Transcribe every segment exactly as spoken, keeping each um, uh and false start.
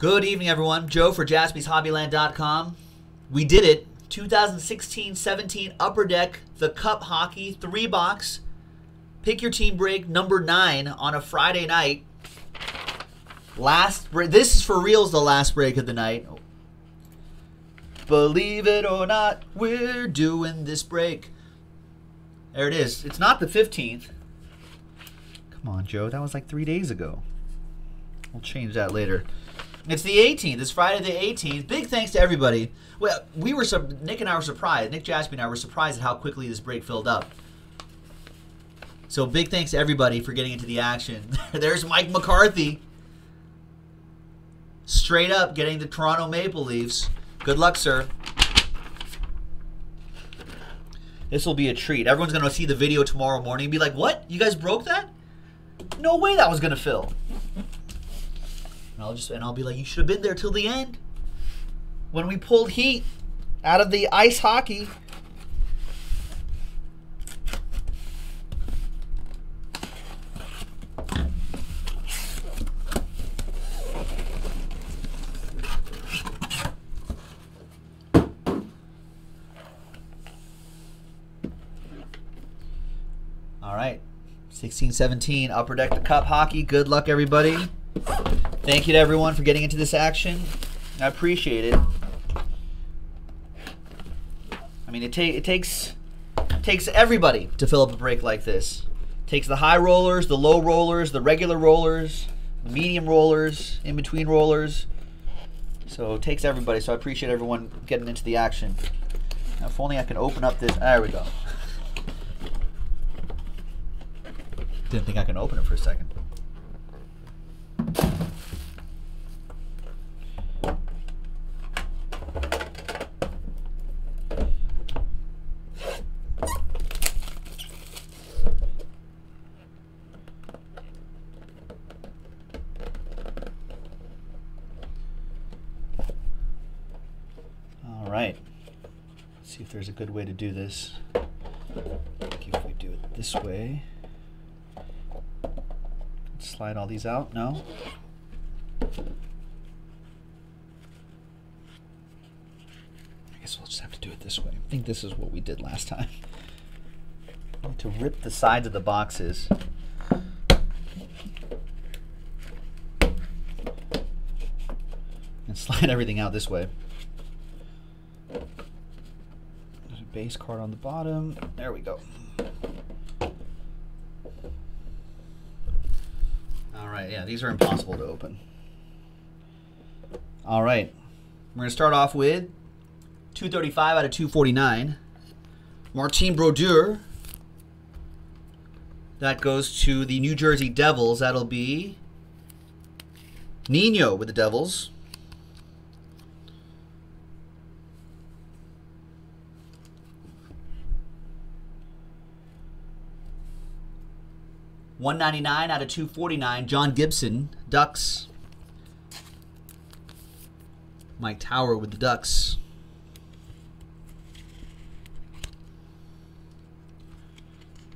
Good evening, everyone. Joe for Jaspys Hobbyland dot com. We did it. twenty sixteen seventeen Upper Deck, the Cup Hockey, three box. Pick your team break number nine on a Friday night. Last break. This is for reals, the last break of the night. Oh. Believe it or not, we're doing this break. There it is. It's not the fifteenth. Come on, Joe. That was like three days ago. We'll change that later. It's the eighteenth. It's Friday the eighteenth. Big thanks to everybody. Well, we were Nick and I were surprised. Nick Jaspy and I were surprised at how quickly this break filled up. So big thanks to everybody for getting into the action. There's Mike McCarthy. Straight up getting the Toronto Maple Leafs. Good luck, sir. This will be a treat. Everyone's going to see the video tomorrow morning and be like, what? You guys broke that? No way that was going to fill. And I'll just and I'll be like, you should have been there till the end. When we pulled heat out of the ice hockey. All right, sixteen seventeen Upper Deck the Cup Hockey. Good luck, everybody. Thank you to everyone for getting into this action. I appreciate it. I mean, it, ta it takes it takes everybody to fill up a break like this. It takes the high rollers, the low rollers, the regular rollers, the medium rollers, in between rollers. So it takes everybody. So I appreciate everyone getting into the action. Now, if only I can open up this. There we go. Didn't think I could open it for a second. All right. Let's see if there's a good way to do this. I think if we do it this way. Slide all these out? No? I guess we'll just have to do it this way. I think this is what we did last time. I want to rip the sides of the boxes. And slide everything out this way. There's a base card on the bottom. There we go. Yeah, these are impossible to open. All right. We're going to start off with two thirty-five out of two forty-nine. Martin Brodeur. That goes to the New Jersey Devils. That'll be Nino with the Devils. one ninety-nine out of two forty-nine, John Gibson, Ducks. Mike Tower with the Ducks.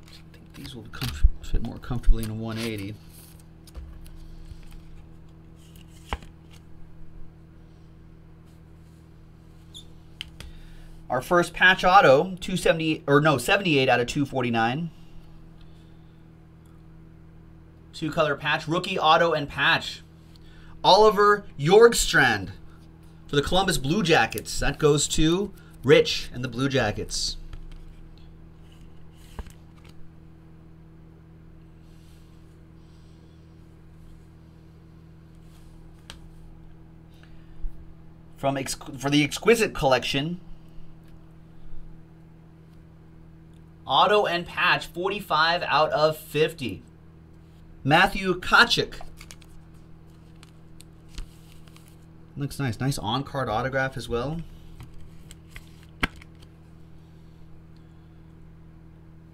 I think these will fit more comfortably in a one eighty. Our first patch auto, two seventy or no, seventy-eight out of two forty-nine. Two-color patch, rookie, auto, and patch. Oliver Jorgstrand for the Columbus Blue Jackets. That goes to Rich and the Blue Jackets. From ex for the Exquisite Collection, auto and patch, forty-five out of fifty. Matthew Kocik. Looks nice. Nice on-card autograph as well.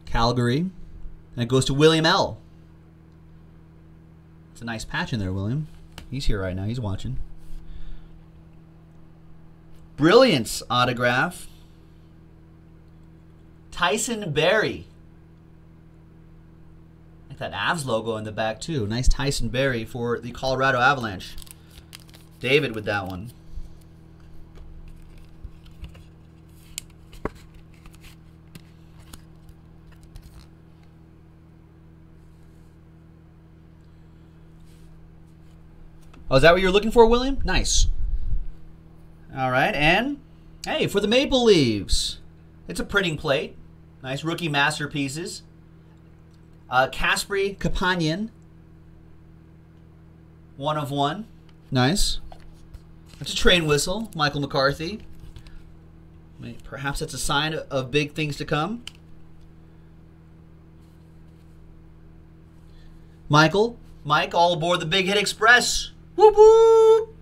Calgary. And it goes to William L. It's a nice patch in there, William. He's here right now. He's watching. Brilliance autograph. Tyson Berry. That Avs logo in the back too. Nice Tyson Berry for the Colorado Avalanche. David with that one. Oh, is that what you're looking for, William? Nice. All right, and hey, for the Maple Leafs, it's a printing plate. Nice rookie masterpieces. Uh, Kasperi Kapanen, one of one. Nice. That's a train whistle, Michael McCarthy. Perhaps that's a sign of big things to come. Michael, Mike, all aboard the Big Hit Express. Whoop, whoop.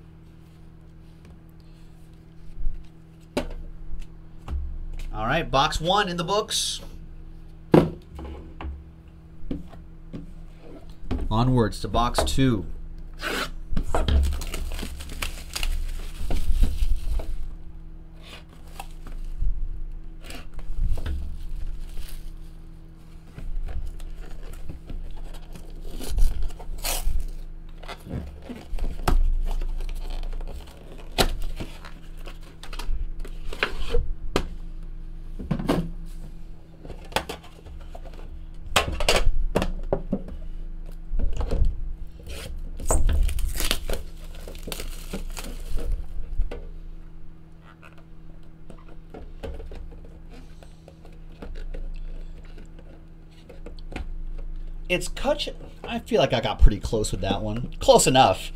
All right, box one in the books. Onwards to box two. It's Kocik. I feel like I got pretty close with that one. Close enough,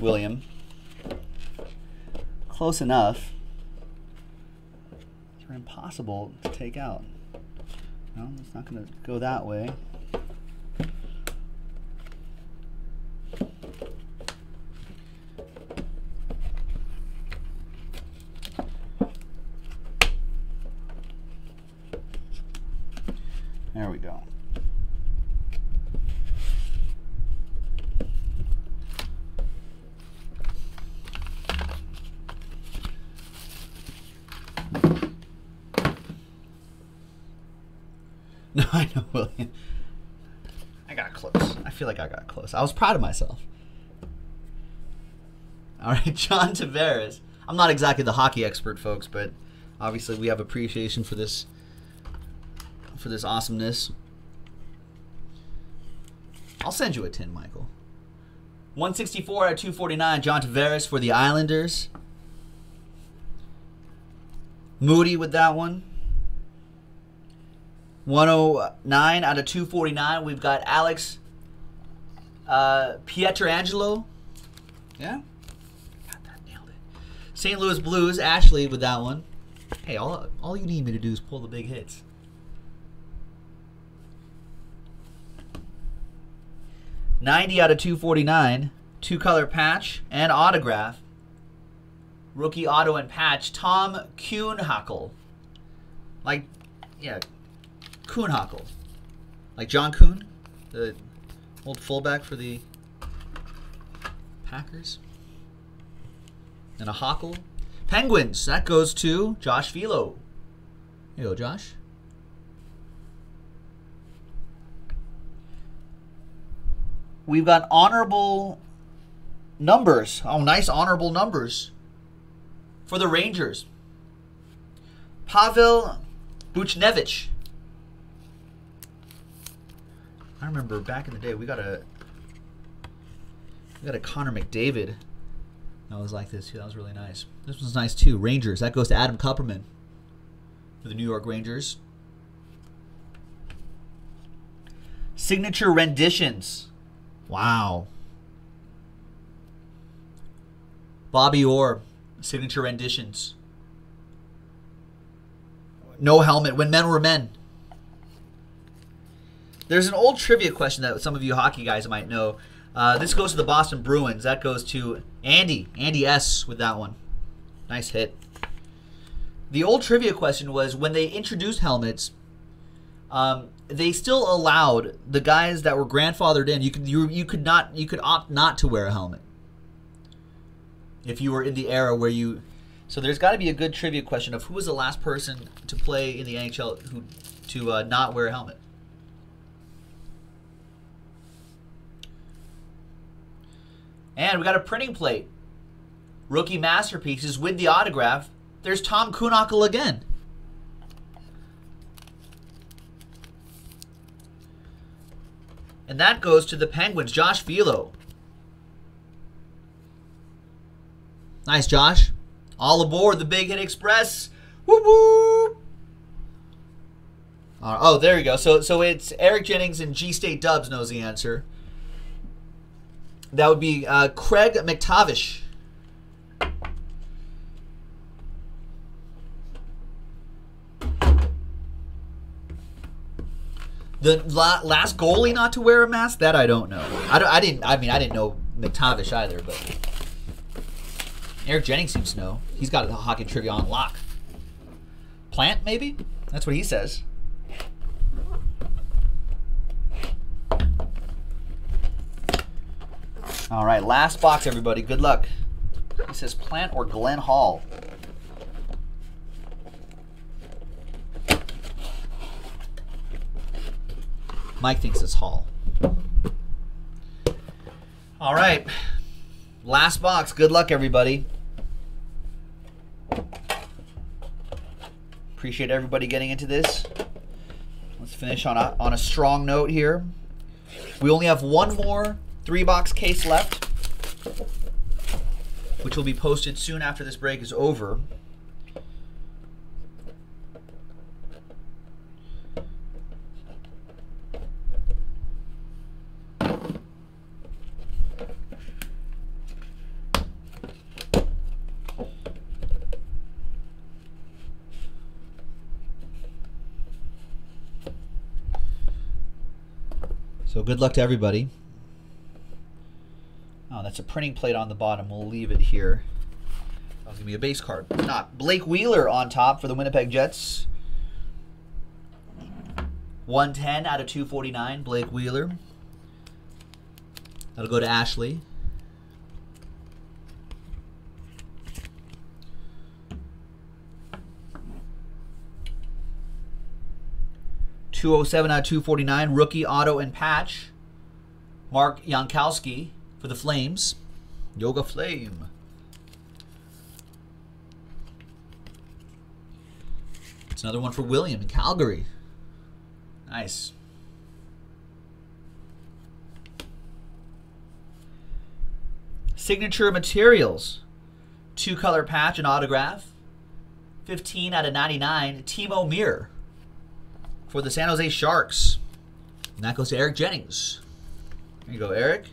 William. Close enough. They're impossible to take out. No, it's not going to go that way. There we go. No, I know, William. I got close. I feel like I got close. I was proud of myself. All right, John Tavares. I'm not exactly the hockey expert, folks, but obviously we have appreciation for this, for this awesomeness. I'll send you a tin, Michael. one sixty-four out of two forty-nine, John Tavares for the Islanders. Moody with that one. one oh nine out of two forty-nine. We've got Alex uh, Pietro Angelo. Yeah. God, that nailed it. Saint Louis Blues, Ashley with that one. Hey, all, all you need me to do is pull the big hits. ninety out of two forty-nine. Two-color patch and autograph. Rookie auto and patch. Tom Kühnhackl. Like, yeah. Kühnhackl, like John Kuhn, the old fullback for the Packers, and a Hackl. Penguins, that goes to Josh Velo. Here you go, Josh. We've got honorable numbers. Oh, nice honorable numbers for the Rangers. Pavel Buchnevich. I remember back in the day we got a we got a Connor McDavid that was like this too. That was really nice. This one's nice too. Rangers. That goes to Adam Kupperman for the New York Rangers. Signature renditions. Wow. Bobby Orr. Signature renditions. No helmet. When men were men. There's an old trivia question that some of you hockey guys might know. Uh, this goes to the Boston Bruins. That goes to Andy, Andy S with that one. Nice hit. The old trivia question was when they introduced helmets, um, they still allowed the guys that were grandfathered in. You could you you could not you could opt not to wear a helmet if you were in the era where you. So there's got to be a good trivia question of who was the last person to play in the N H L who to uh, not wear a helmet. And we got a printing plate Rookie Masterpieces with the autograph. There's Tom Kühnhackl again. And that goes to the Penguins, Josh Velo. Nice, Josh. All aboard the Big Hit Express. Woo woo! Right. Oh, there you go. So, so it's Eric Jennings and G-State Dubs knows the answer. That would be uh, Craig McTavish. The la last goalie not to wear a mask? That I don't know. I, don't, I didn't. I mean, I didn't know McTavish either, but Eric Jennings seems to know. He's got the hockey trivia on lock. Plant, maybe? That's what he says. All right, last box, everybody. Good luck. He says Plant or Glenn Hall. Mike thinks it's Hall. All right. Last box. Good luck, everybody. Appreciate everybody getting into this. Let's finish on a, on a strong note here. We only have one more three-box case left, which will be posted soon after this break is over. So good luck to everybody. Oh, that's a printing plate on the bottom. We'll leave it here. That was going to be a base card. Not. Blake Wheeler on top for the Winnipeg Jets. one ten out of two forty-nine, Blake Wheeler. That'll go to Ashley. two oh seven out of two forty-nine, rookie, auto, and patch. Mark Jankowski for the Flames. Yoga Flame. It's another one for William in Calgary. Nice. Signature materials. Two-color patch and autograph. fifteen out of ninety-nine, Timo Meier for the San Jose Sharks. And that goes to Eric Jennings. There you go, Eric.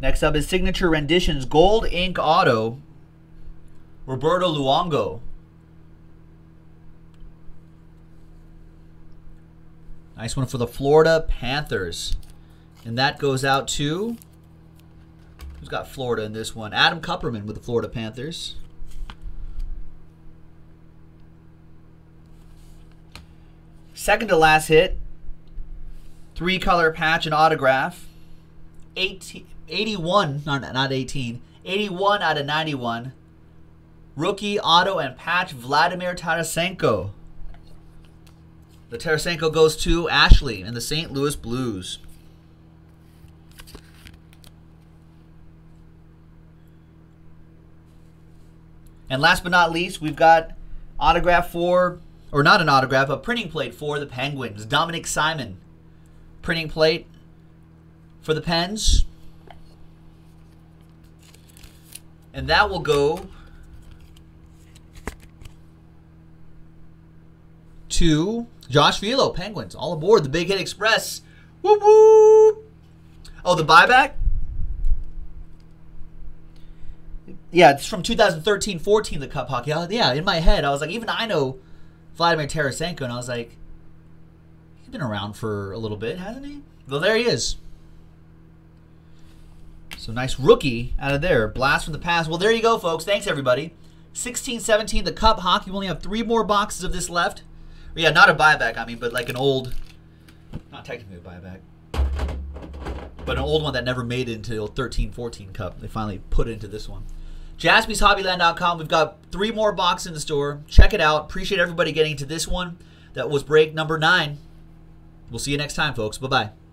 Next up is Signature Renditions. Gold Ink Auto. Roberto Luongo. Nice one for the Florida Panthers. And that goes out to... Who's got Florida in this one? Adam Kupperman with the Florida Panthers. Second to last hit. Three-color patch and autograph. eighteen, eighty-one, not, not eighteen. eighty-one out of ninety-one. Rookie, auto, and patch, Vladimir Tarasenko. The Tarasenko goes to Ashley and the Saint Louis Blues. And last but not least, we've got autograph for, or not an autograph, a printing plate for the Penguins. Dominic Simon. Printing plate for the Pens. And that will go to Josh Velo, Penguins. All aboard the Big Hit Express. Woo woo! Oh, the buyback? Yeah, it's from two thousand thirteen fourteen, the Cup hockey. Yeah, in my head, I was like, even I know Vladimir Tarasenko, and I was like, he's been around for a little bit, hasn't he? Well, there he is. So nice rookie out of there. Blast from the past. Well, there you go, folks. Thanks, everybody. sixteen seventeen, the Cup hockey. We only have three more boxes of this left. Or, yeah, not a buyback, I mean, but like an old, not technically a buyback, but an old one that never made it until thirteen fourteen Cup. They finally put it into this one. Jaspys Hobbyland dot com. We've got three more boxes in the store. Check it out. Appreciate everybody getting to this one. That was break number nine. We'll see you next time, folks. Bye-bye.